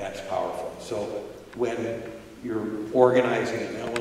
that's powerful. So when you're organizing an element